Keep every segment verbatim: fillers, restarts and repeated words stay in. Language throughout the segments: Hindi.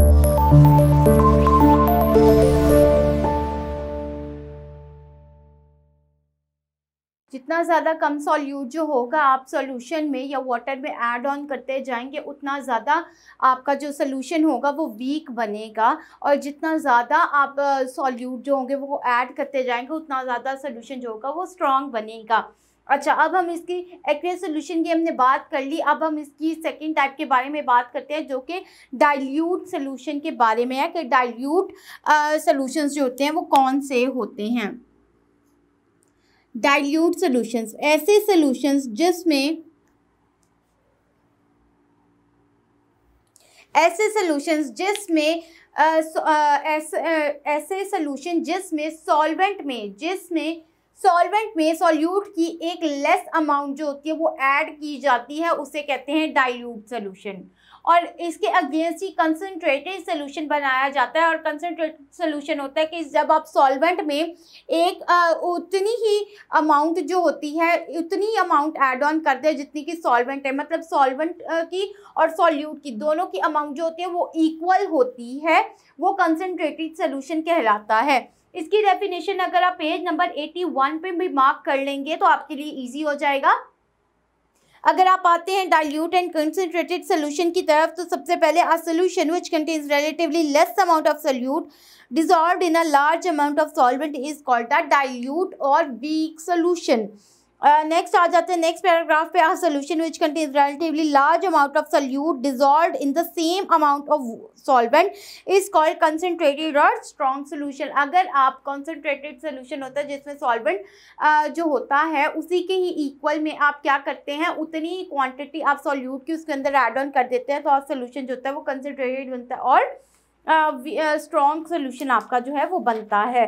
जितना ज़्यादा कम सॉल्यूट जो होगा आप सॉल्यूशन में या वाटर में ऐड ऑन करते जाएंगे उतना ज़्यादा आपका जो सॉल्यूशन होगा वो वीक बनेगा, और जितना ज़्यादा आप सॉल्यूट जो होंगे वो ऐड करते जाएंगे उतना ज़्यादा सॉल्यूशन जो होगा वो स्ट्रॉन्ग बनेगा। अच्छा, अब हम इसकी एक्रेट सोल्यूशन की हमने बात कर ली। अब हम इसकी सेकेंड टाइप के बारे में बात करते हैं जो कि डाइल्यूट सोल्यूशन के बारे में है कि डाइल्यूट सोल्यूशंस जो होते हैं वो कौन से होते हैं। डाइल्यूट सोल्यूशंस ऐसे सोल्यूशंस जिसमें ऐसे सोल्यूशंस जिसमें ऐसे सोल्यूशन जिसमें सॉल्वेंट में जिसमें सॉल्वेंट में सॉल्यूट की एक लेस अमाउंट जो होती है वो ऐड की जाती है, उसे कहते हैं डाइल्यूट सोल्यूशन। और इसके अगेंस्ट ही कंसनट्रेटेड सोल्यूशन बनाया जाता है, और कंसनट्रेटेड सोल्यूशन होता है कि जब आप सॉल्वेंट में एक आ, उतनी ही अमाउंट जो होती है उतनी अमाउंट ऐड ऑन करते हैं जितनी की सॉल्वेंट है, मतलब सॉल्वेंट की और सॉल्यूट की दोनों की अमाउंट जो होती है वो इक्वल होती है, वो कंसनट्रेटेड सोल्यूशन कहलाता है। इसकी डेफिनेशन अगर आप पेज नंबर इक्यासी पे भी मार्क कर लेंगे तो आपके लिए इजी हो जाएगा। अगर आप आते हैं डाइल्यूट एंड कंसनट्रेटेड सोल्यूशन की तरफ, तो सबसे पहले a solution which contains relatively less amount of solute dissolved in a large amount of solvent is called a dilute और वीक सोल्यूशन। नेक्स्ट uh, आ जाते हैं नेक्स्ट पैराग्राफ पे। Solution which contains relatively large amount of solute dissolved in the same amount of solvent is called concentrated और स्ट्रॉन्ग सोल्यूशन। अगर आप कंसनट्रेटेड सोल्यूशन होता है जिसमें सॉल्वेंट uh, जो होता है उसी के ही इक्वल में आप क्या करते हैं उतनी ही क्वान्टिटी आप सॉल्यूट की उसके अंदर एड ऑन कर देते हैं, तो आप सोल्यूशन जो होता है वो कंसनट्रेटेड बनता है और स्ट्रॉन्ग uh, सोल्यूशन uh, आपका जो है वो बनता है।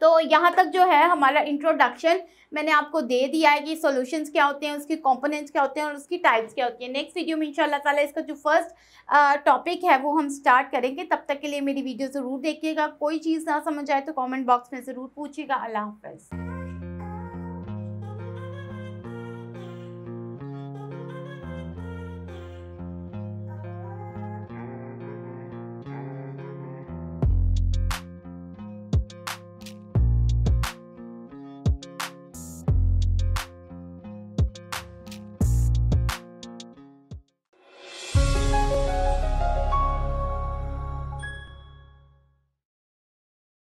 तो यहाँ तक जो है हमारा इंट्रोडक्शन मैंने आपको दे दिया है कि सॉल्यूशंस क्या होते हैं, उसके कंपोनेंट्स क्या होते हैं और उसकी टाइप्स क्या होती है। नेक्स्ट वीडियो में इंशाल्लाह ताला इसका जो फर्स्ट टॉपिक है वो हम स्टार्ट करेंगे। तब तक के लिए मेरी वीडियो ज़रूर देखिएगा, कोई चीज़ ना समझ आए तो कमेंट बॉक्स में ज़रूर पूछिएगा। अल्लाह हाफ़िज़।